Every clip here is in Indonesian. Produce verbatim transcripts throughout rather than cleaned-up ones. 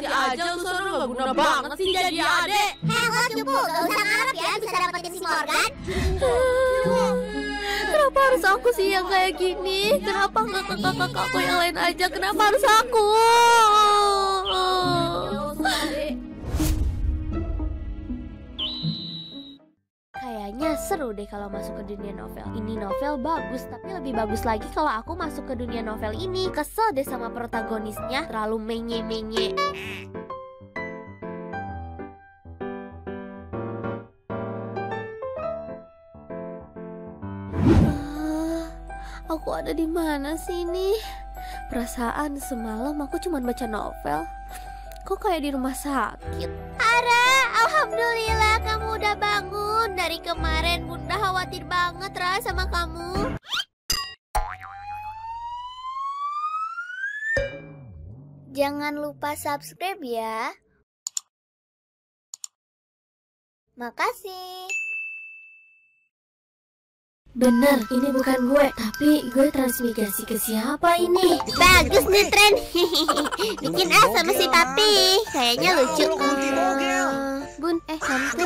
laki aja lu sono gak guna banget sih jadi adek. Hello cupu, gak usah ngarep ya bisa dapetin si Morgan. Kenapa harus aku sih yang kayak gini? Kenapa gak kakak-kakakku yang lain aja? Kenapa harus aku? Kayaknya seru deh kalau masuk ke dunia novel. Ini novel bagus, tapi lebih bagus lagi kalau aku masuk ke dunia novel ini. Kesel deh sama protagonisnya, terlalu menye-menye. Ah, aku ada di mana sih ini? Perasaan semalam aku cuma baca novel. Kok kayak di rumah sakit? Ara, alhamdulillah kamu udah bangun. Dari kemarin Bunda khawatir banget Ra sama kamu. Jangan lupa subscribe ya. Makasih. Bener, ini bukan gue, tapi gue transmigrasi ke siapa ini? Bagus nih tren, bikin ah sama si papi, kayaknya lucu. Uh, bun, eh kamu?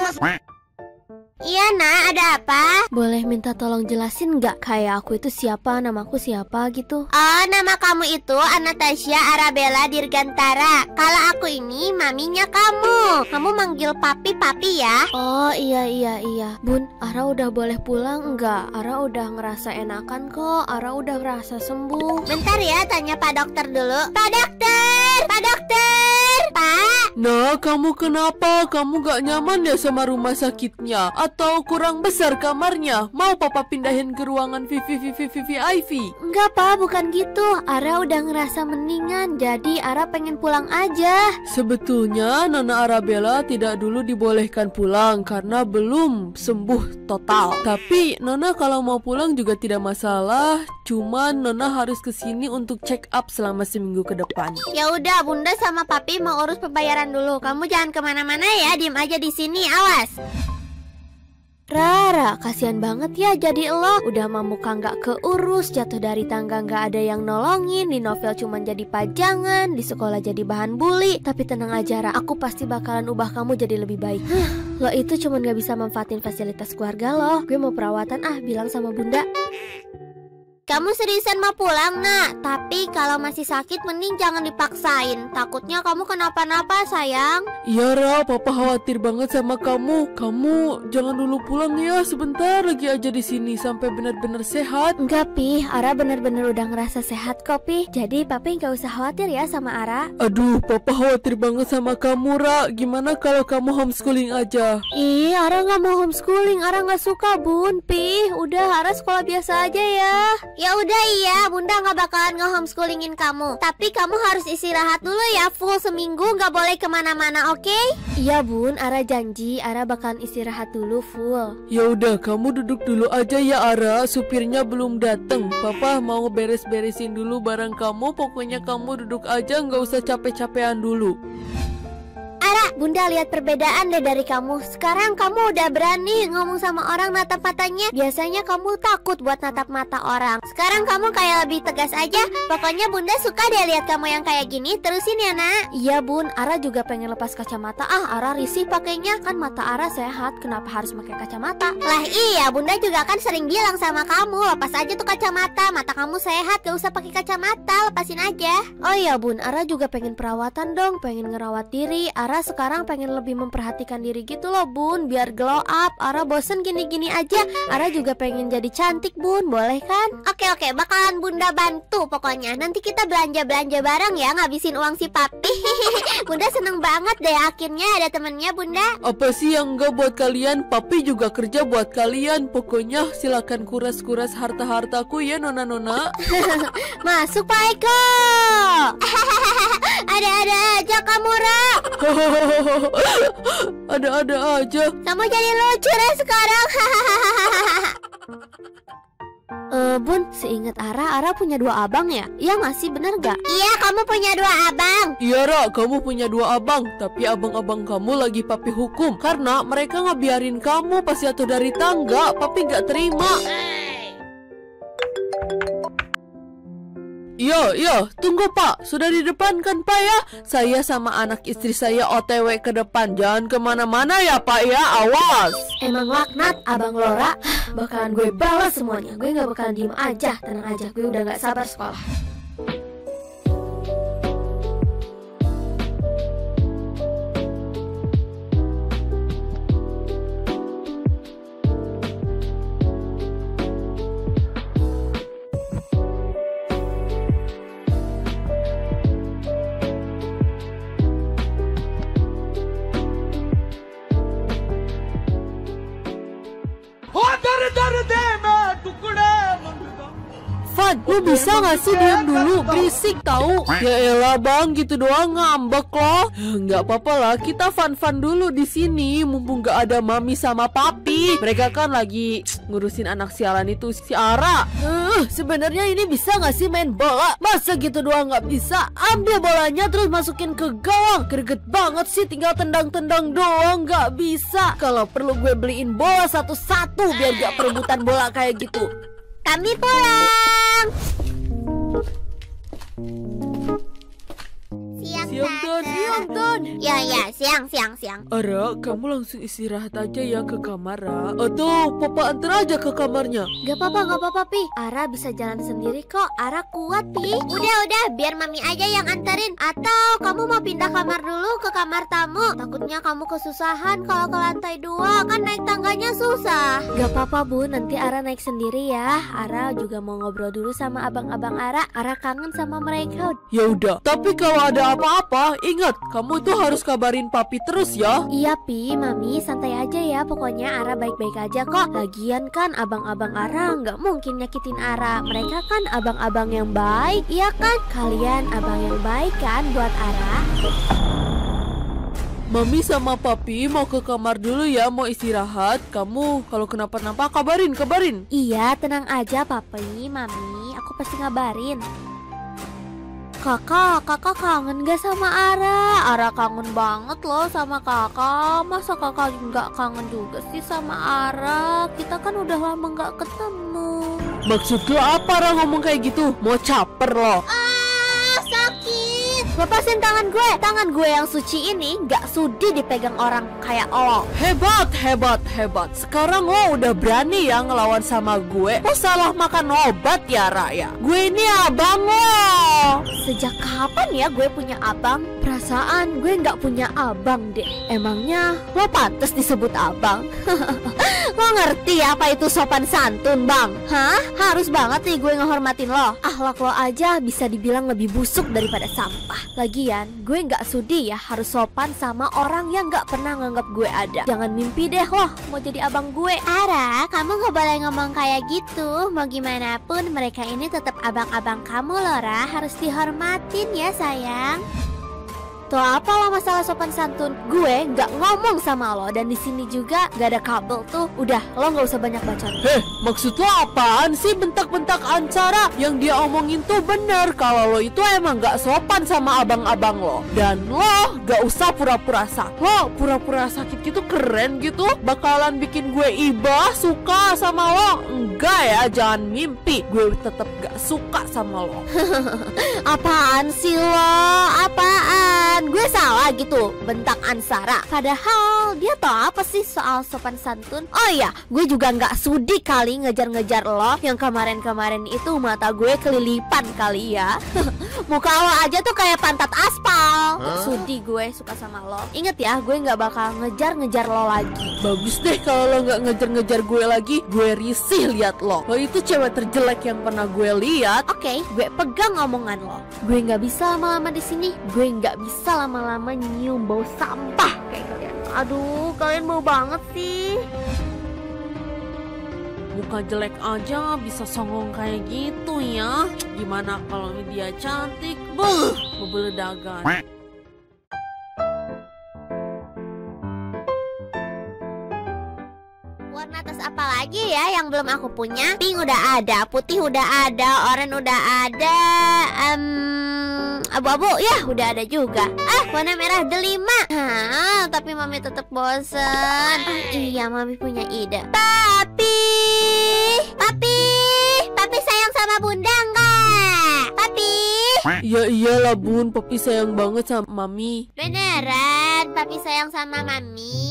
Iya nak, ada apa? Boleh minta tolong jelasin nggak kayak aku itu siapa, namaku siapa gitu? Oh, nama kamu itu Anastasia Arabella Dirgantara. Kalau aku ini maminya kamu. Kamu manggil papi papi ya? Oh iya iya iya. Bun, Ara udah boleh pulang nggak? Ara udah ngerasa enakan kok. Ara udah ngerasa sembuh. Bentar ya, tanya Pak Dokter dulu. Pak Dokter, Pak Dokter, Pak. Nah, kamu kenapa? Kamu gak nyaman ya sama rumah sakitnya? Atau kurang besar kamarnya? Mau papa pindahin ke ruangan V V V V V I P? Enggak, Pa. Bukan gitu. Ara udah ngerasa mendingan, jadi Ara pengen pulang aja. Sebetulnya, Nona Arabella tidak dulu dibolehkan pulang karena belum sembuh total. Tapi, Nona kalau mau pulang juga tidak masalah. Cuman, Nona harus kesini untuk check up selama seminggu ke depan. Ya udah, Bunda sama Papi mau urus pembayaran dulu. Kamu jangan kemana-mana ya, diem aja di sini, awas. Rara, kasihan banget ya jadi lo. Udah mamuka nggak keurus, jatuh dari tangga nggak ada yang nolongin, di novel cuman jadi pajangan, di sekolah jadi bahan bully. Tapi tenang aja Ra, aku pasti bakalan ubah kamu jadi lebih baik. Lo itu cuman nggak bisa manfaatin fasilitas keluarga lo. Gue mau perawatan ah, bilang sama bunda. Kamu seriusan mau pulang nak? Tapi kalau masih sakit mending jangan dipaksain. Takutnya kamu kenapa-napa sayang. Iya Ra, papa khawatir banget sama kamu. Kamu jangan dulu pulang ya, sebentar lagi aja di sini sampai benar-benar sehat. Enggak Pi, Ara benar-benar udah ngerasa sehat kok Pi. Jadi papi nggak usah khawatir ya sama Ara. Aduh, papa khawatir banget sama kamu Ra. Gimana kalau kamu homeschooling aja? Ih, Ara nggak mau homeschooling. Ara nggak suka bun Pi. Udah Ara sekolah biasa aja ya. Ya udah iya, Bunda nggak bakalan nge-homeschoolingin kamu. Tapi kamu harus istirahat dulu ya, full seminggu nggak boleh kemana-mana, oke? Okay? Iya Bun, Ara janji, Ara bakalan istirahat dulu full. Ya udah, kamu duduk dulu aja ya Ara, supirnya belum dateng. Papa mau beres-beresin dulu barang kamu, pokoknya kamu duduk aja nggak usah capek-capean dulu. Ara, Bunda lihat perbedaan deh dari kamu. Sekarang kamu udah berani ngomong sama orang natap matanya. Biasanya kamu takut buat natap mata orang. Sekarang kamu kayak lebih tegas aja. Pokoknya Bunda suka deh lihat kamu yang kayak gini. Terusin ya nak. Iya Bun, Ara juga pengen lepas kacamata. Ah, Ara risih pakainya. Kan mata Ara sehat, kenapa harus pakai kacamata? Lah iya, Bunda juga kan sering bilang sama kamu, lepas aja tuh kacamata. Mata kamu sehat, gak usah pakai kacamata. Lepasin aja. Oh iya Bun, Ara juga pengen perawatan dong, pengen ngerawat diri. Ara Ara sekarang pengen lebih memperhatikan diri gitu loh Bun, biar glow up. Ara bosen gini-gini aja. Ara juga pengen jadi cantik Bun, boleh kan? Oke oke, bakalan Bunda bantu pokoknya. Nanti kita belanja-belanja bareng ya, ngabisin uang si papi. Bunda seneng banget deh akhirnya ada temennya Bunda. Apa sih yang enggak buat kalian? Papi juga kerja buat kalian. Pokoknya silakan kuras-kuras harta-hartaku ya nona-nona. Masuk Pak Eko. Ada-ada aja kamu Ra. Ada-ada aja. Kamu jadi lucu ya sekarang. Uh, Bun, seingat Ara, Ara punya dua abang ya? Iya nggak sih, bener gak? Iya, kamu punya dua abang. Iya Ra, kamu punya dua abang. Tapi abang-abang kamu lagi papi hukum karena mereka ngebiarin kamu pas jatuh dari tangga. Papi nggak terima. Iya, iya, tunggu Pak, sudah di depan kan Pak ya? Saya sama anak istri saya O T W ke depan, jangan kemana-mana ya Pak ya, awas. Emang laknat, Abang Lora, bakalan gue balas semuanya, gue gak bakalan diem aja, tenang aja, gue udah gak sabar sekolah. Fad, lu bisa gak sih diam dulu? Berisik tahu? Ya elah bang, gitu doang ngambek loh. Gak apa-apa lah, kita fun-fun dulu di sini. Mumpung gak ada mami sama papi. Mereka kan lagi ngurusin anak sialan itu, si Ara. uh, Sebenarnya ini bisa gak sih main bola? Masa gitu doang gak bisa? Ambil bolanya terus masukin ke gawang. Greget banget sih, tinggal tendang-tendang doang. Gak bisa. Kalau perlu gue beliin bola satu-satu, biar gak perebutan bola kayak gitu. Kami pulang. Siang, siang Ton, siang Ton. Ya ya, siang, siang, siang. Ara, kamu langsung istirahat aja ya ke kamar, Ra. Atau Papa antar aja ke kamarnya. Gak apa-apa, gak apa-apa, Pi. Ara bisa jalan sendiri kok. Ara kuat, Pi. Udah, udah, biar Mami aja yang anterin. Atau kamu mau pindah kamar dulu ke kamar tamu. Takutnya kamu kesusahan kalau ke lantai dua, kan naik tangganya susah. Gak apa-apa, Bu. Nanti Ara naik sendiri ya. Ara juga mau ngobrol dulu sama abang-abang Ara. Ara kangen sama mereka. Ya udah, tapi kalau ada apa-apa, ingat, kamu itu harus kabarin papi terus ya. Iya Pi, Mami santai aja ya, pokoknya Ara baik-baik aja kok. Lagian kan abang-abang Ara nggak mungkin nyakitin Ara. Mereka kan abang-abang yang baik, iya kan? Kalian abang yang baik kan buat Ara? Mami sama papi mau ke kamar dulu ya, mau istirahat. Kamu kalau kenapa-napa kabarin, kabarin. Iya, tenang aja papi, Mami, aku pasti ngabarin. Kakak, kakak kangen gak sama Ara? Ara kangen banget loh sama kakak. Masa kakak nggak kangen juga sih sama Ara? Kita kan udah lama nggak ketemu. Maksud lo apa Ra ngomong kayak gitu? Mau caper lo? Ah, sakit. Lepasin tangan gue. Tangan gue yang suci ini nggak sudi dipegang orang kayak lo. Hebat, hebat, hebat. Sekarang lo udah berani ya ngelawan sama gue. Lo salah makan obat ya, Ra ya. Gue ini abang lo. Sejak kapan ya gue punya abang? Perasaan gue nggak punya abang deh. Emangnya lo pantas disebut abang? Lo ngerti ya apa itu sopan santun bang? Hah? Harus banget nih gue ngehormatin lo. Akhlak lo aja bisa dibilang lebih busuk daripada sampah. Lagian gue nggak sudi ya harus sopan sama orang yang nggak pernah nganggap gue ada. Jangan mimpi deh lo mau jadi abang gue. Ara, kamu nggak boleh ngomong kayak gitu. Mau gimana pun mereka ini tetap abang-abang kamu loh Ra. Harus dihormatin ya sayang. Tuh apalah masalah sopan santun. Gue nggak ngomong sama lo, dan di sini juga nggak ada kabel tuh. Udah, lo nggak usah banyak bacot. Heh, maksud lo apaan sih bentak-bentak Angsara? Yang dia omongin tuh bener. Kalau lo itu emang nggak sopan sama abang-abang lo. Dan lo nggak usah pura-pura sakit. Lo pura-pura sakit gitu keren gitu. Bakalan bikin gue iba suka sama lo. Enggak ya, jangan mimpi. Gue tetap nggak suka sama lo. Apaan sih lo? Apaan? Gue salah gitu bentak Angsara. Padahal dia tau apa sih soal sopan santun. Oh iya, gue juga nggak sudi kali ngejar-ngejar lo. Yang kemarin-kemarin itu mata gue kelilipan kali ya. Muka lo aja tuh kayak pantat aspal. Huh? Sudi gue suka sama lo. Ingat ya, gue nggak bakal ngejar-ngejar lo lagi. Bagus deh kalau lo nggak ngejar-ngejar gue lagi. Gue risih liat lo. Lo itu cewek terjelek yang pernah gue lihat. Oke, okay, gue pegang omongan lo. Gue nggak bisa lama-lama di sini. Gue nggak bisa lama-lama nyium bau sampah kayak kalian. Aduh, kalian bau banget sih. Muka jelek aja bisa songong kayak gitu ya. Gimana kalau dia cantik? Beuh, bebeledagan. Warna tas apa lagi ya yang belum aku punya? Pink udah ada, putih udah ada, oranye udah ada. Um... Abu-abu ya udah ada juga. Ah, warna merah delima. Hah, tapi Mami tetap bosen. Ah, iya, Mami punya ide. Papi, Papi, Papi sayang sama Bunda nggak? Papi. Ya iyalah Bun, Papi sayang banget sama Mami. Beneran, Papi sayang sama Mami.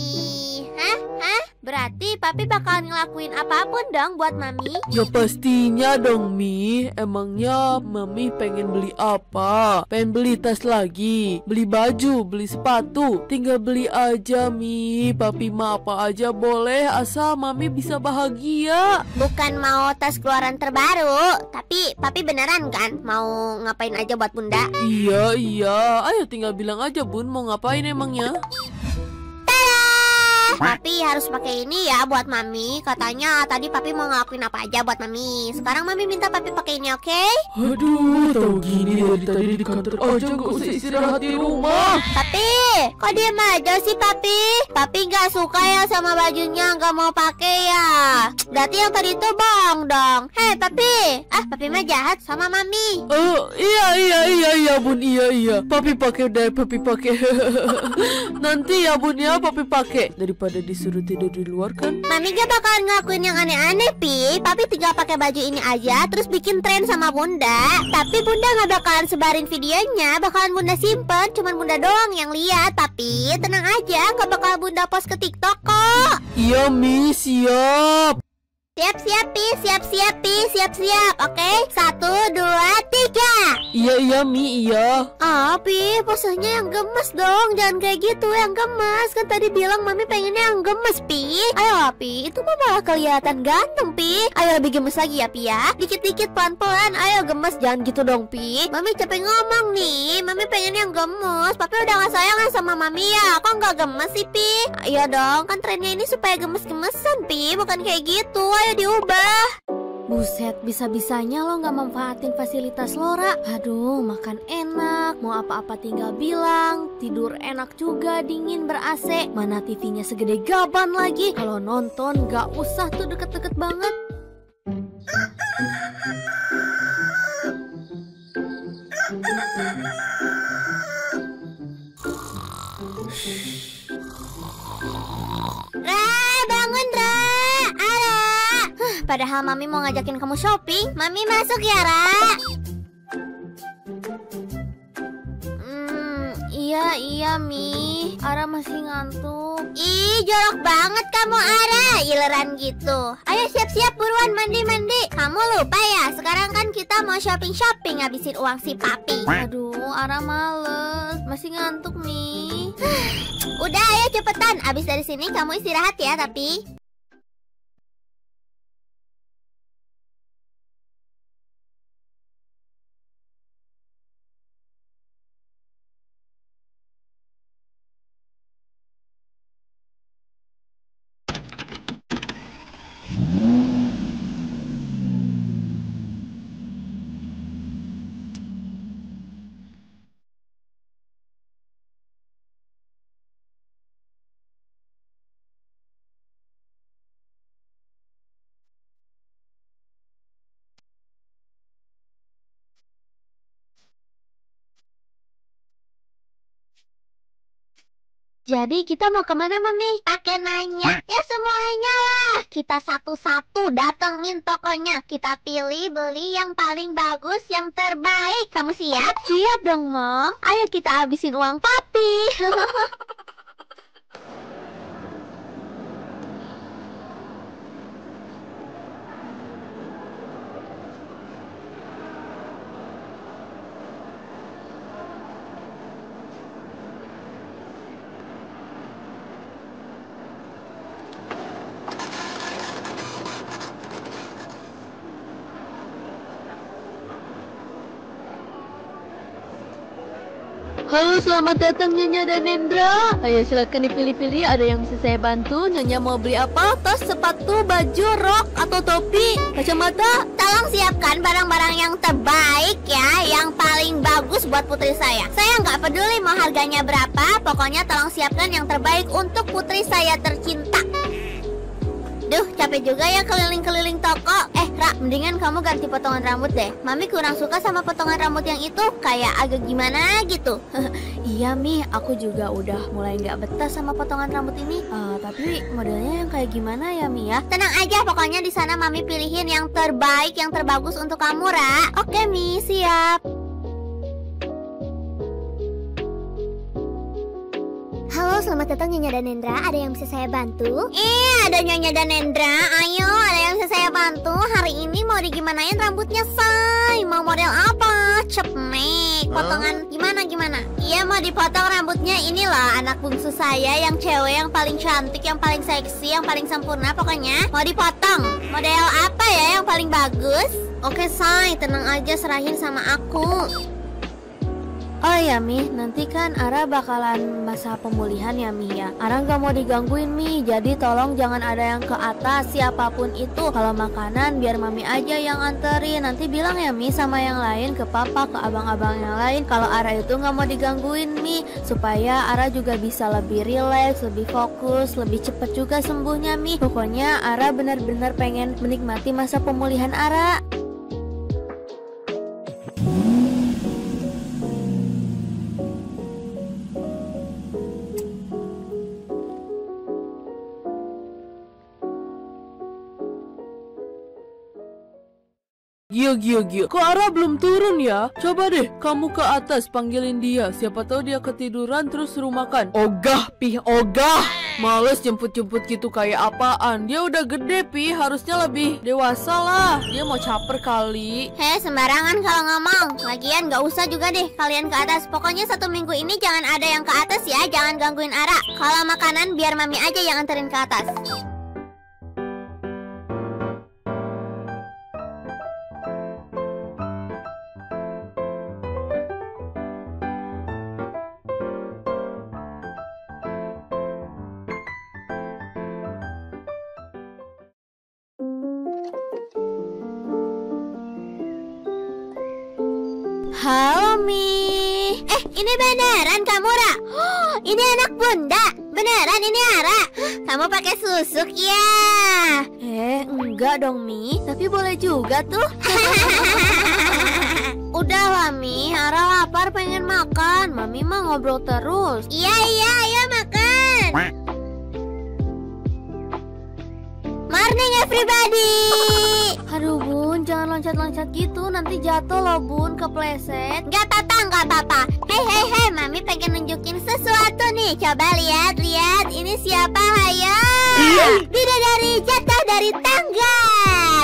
Hah? Hah? Berarti Papi bakal ngelakuin apapun dong buat Mami? Ya pastinya dong, Mi. Emangnya Mami pengen beli apa? Pengen beli tas lagi, beli baju, beli sepatu. Tinggal beli aja, Mi. Papi mah apa aja boleh asal Mami bisa bahagia. Bukan mau tas keluaran terbaru, tapi Papi beneran kan mau ngapain aja buat Bunda? Iya, iya. Ayo tinggal bilang aja, Bun, mau ngapain emangnya? Papi harus pakai ini ya buat Mami. Katanya tadi Papi mau ngelakuin apa aja buat Mami. Sekarang Mami minta Papi pakai ini, oke? Okay? Aduh, tau gini dari tadi di kantor aja gak usah istirahat di rumah. Papi, kok diem aja sih Papi? Papi gak suka ya sama bajunya, gak mau pakai ya. Berarti yang tadi itu bohong dong. Hei Papi, ah Papi mah jahat sama Mami. Oh iya iya iya iya Bun, iya iya. Papi pakai deh, Papi pakai. Nanti ya Bun ya, Papi pakai. Dari pada disuruh tidur di luar kan? Mami gak bakalan ngelakuin yang aneh-aneh, Pi. Papi tinggal pakai baju ini aja, terus bikin tren sama Bunda. Tapi Bunda gak bakalan sebarin videonya, bakalan Bunda simpen, cuman Bunda doang yang lihat. Tapi tenang aja, gak bakal Bunda post ke TikTok kok. Iya, Mi, siap. Siap-siap, Pi, siap-siap, Pi, siap-siap, oke? Satu, dua, tiga. Iya, iya, Mi, iya. Oh, Pi, posenya yang gemes dong. Jangan kayak gitu, yang gemes. Kan tadi bilang Mami pengennya yang gemes, Pi. Ayo, Pi, itu mah malah kelihatan ganteng, Pi. Ayo lebih gemes lagi ya, Pi, ya. Dikit-dikit, pelan-pelan, ayo gemes. Jangan gitu dong, Pi. Mami capek ngomong nih. Mami pengen yang gemes. Papi udah gak sayang lah sama Mami ya. Kok gak gemes sih, Pi? Iya dong, kan trennya ini supaya gemes-gemesan, Pi. Bukan kayak gitu. Ayo diubah. Buset, bisa-bisanya lo gak manfaatin fasilitas lo, Ra. Aduh, makan enak, mau apa-apa tinggal bilang. Tidur enak juga, dingin ber-A C. Mana T V-nya segede gaban lagi. Kalau nonton gak usah tuh deket-deket banget. Padahal Mami mau ngajakin kamu shopping. Mami masuk ya, Ra? Hmm, iya, iya, Mi. Ara masih ngantuk. Ih, jorok banget kamu, Ara. Ileran gitu. Ayo siap-siap buruan mandi-mandi. Kamu lupa ya, sekarang kan kita mau shopping-shopping ngabisin uang si Papi. Aduh, Ara males. Masih ngantuk, Mi. Udah, ayo cepetan. Abis dari sini kamu istirahat ya, tapi... Jadi kita mau kemana, Mami? Pakai nanya. Ya semuanya lah. Kita satu-satu datengin tokonya. Kita pilih beli yang paling bagus, yang terbaik. Kamu siap? Siap dong, Mom. Ayo kita habisin uang Papi. Halo, selamat datang Nyonya dan Nendra. Ayo silakan dipilih-pilih, ada yang bisa saya bantu? Nyonya mau beli apa? Tas, sepatu, baju, rok, atau topi, kacamata? Tolong siapkan barang-barang yang terbaik ya, yang paling bagus buat putri saya. Saya nggak peduli mau harganya berapa, pokoknya tolong siapkan yang terbaik untuk putri saya tercinta. Duh, capek juga ya keliling-keliling toko. Eh, Ra, mendingan kamu ganti potongan rambut deh. Mami kurang suka sama potongan rambut yang itu, kayak agak gimana gitu. Iya, Mi, aku juga udah mulai nggak betah sama potongan rambut ini. Uh, tapi modelnya yang kayak gimana ya, Mi ya? Tenang aja, pokoknya di sana Mami pilihin yang terbaik, yang terbagus untuk kamu, Ra. Oke, Mi, siap. selamat datang Nyonya dan Nendra. Ada yang bisa saya bantu? Eh, ada Nyonya dan Nendra. Ayo, ada yang bisa saya bantu? Hari ini mau digimanain rambutnya, Say? Mau model apa? Cepmek, potongan gimana gimana? Iya, mau dipotong rambutnya. Inilah anak bungsu saya yang cewek, yang paling cantik, yang paling seksi, yang paling sempurna. Pokoknya mau dipotong. Model apa ya yang paling bagus? Oke, Say, tenang aja, serahin sama aku. Oh ya Mi, nanti kan Ara bakalan masa pemulihan ya Mi ya. Ara nggak mau digangguin Mi, jadi tolong jangan ada yang ke atas siapapun itu. Kalau makanan biar Mami aja yang anterin. Nanti bilang ya Mi sama yang lain, ke Papa, ke abang-abang yang lain. Kalau Ara itu nggak mau digangguin Mi, supaya Ara juga bisa lebih rileks, lebih fokus, lebih cepet juga sembuhnya Mi. Pokoknya Ara benar-benar pengen menikmati masa pemulihan Ara. Gio, gio, gio. Kok Ara belum turun ya? Coba deh, kamu ke atas panggilin dia. Siapa tahu dia ketiduran terus suruh makan. Ogah, Pih, ogah. Males jemput-jemput gitu kayak apaan. Dia udah gede, Pih. Harusnya lebih dewasa lah. Dia mau caper kali. Heh, sembarangan kalau ngomong. Lagian gak usah juga deh kalian ke atas. Pokoknya satu minggu ini jangan ada yang ke atas ya. Jangan gangguin Ara. Kalau makanan biar Mami aja yang anterin ke atas. Halo Mi. Eh, ini beneran kamu, Ra? Ini anak Bunda. Beneran ini Ara. Kamu pakai susuk ya? Eh, enggak dong Mi. Tapi boleh juga tuh. Udahlah Mi, Ara lapar pengen makan. Mami mah ngobrol terus. Iya, iya, ayo makan. Morning everybody. Aduh Bu, jangan loncat-loncat gitu, nanti jatuh loh Bun, kepleset. Gak apa-apa, gak apa-apa. Hei, hei, hei, Mami pengen nunjukin sesuatu nih. Coba lihat, lihat, ini siapa, hayo? Bidadari jatuh dari tangga.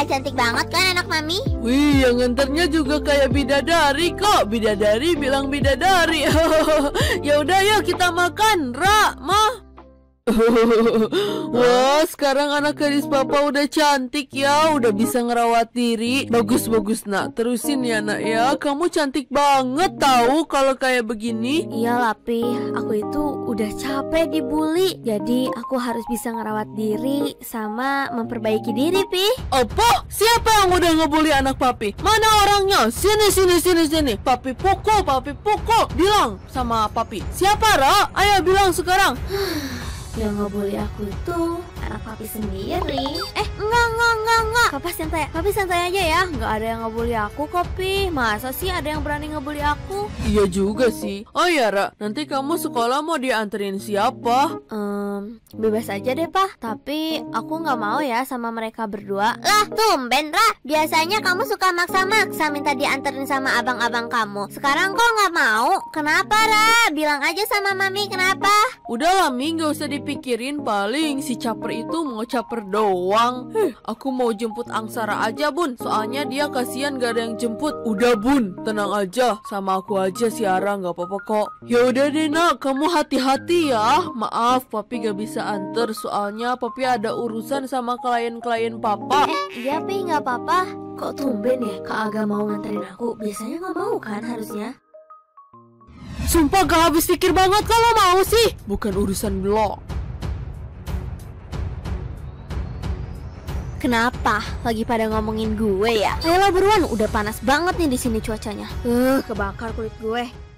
Cantik banget kan anak Mami? Wih, yang nganternya juga kayak bidadari kok. Bidadari bilang bidadari. Ya udah ya, kita makan, Ra, Ma. Wah, sekarang anak gadis Papa udah cantik ya, udah bisa ngerawat diri. Bagus-bagus Nak, terusin ya Nak ya. Kamu cantik banget tahu kalau kayak begini. Iya Lapi, aku itu udah capek dibully. Jadi aku harus bisa ngerawat diri sama memperbaiki diri Pi. Apa? Siapa yang udah ngebully anak Papi? Mana orangnya? Sini, sini, sini, sini. Papi pukul, Papi pukul. Bilang sama Papi. Siapa Ra? Ayo bilang sekarang. Yang ngebully aku itu anak Papi sendiri. Eh, enggak, enggak, enggak, enggak. Papa santai, Papi santai aja ya. Enggak ada yang ngebully aku kok, Pi. Masa sih ada yang berani ngebully aku? Iya juga sih. Oh ya, Ra, nanti kamu sekolah mau dianterin siapa? Um, bebas aja deh, Pak. Tapi aku nggak mau ya sama mereka berdua. Lah, tumben, Ra. Biasanya kamu suka maksa-maksa minta dianterin sama abang-abang kamu. Sekarang kok nggak mau? Kenapa, Ra? Bilang aja sama Mami, kenapa? Udahlah, Mi, nggak usah dipikir. Pikirin paling si caper itu mau caper doang. Heh, aku mau jemput Angsara aja Bun, soalnya dia kasihan gak ada yang jemput. Udah Bun, tenang aja, sama aku aja si Ara nggak apa-apa kok. Ya udah deh Nak, kamu hati-hati ya. Maaf Papi gak bisa anter, soalnya Papi ada urusan sama klien-klien Papa. Eh, iya Pi nggak apa-apa. Kok tumben ya, Kak Aga mau nganterin aku. Biasanya nggak mau kan harusnya. Sumpah gak habis pikir banget kalau mau sih. Bukan urusan lo. Kenapa? Lagi pada ngomongin gue ya? Ayolah buruan, udah panas banget nih di sini cuacanya. Eh, uh, kebakar kulit gue.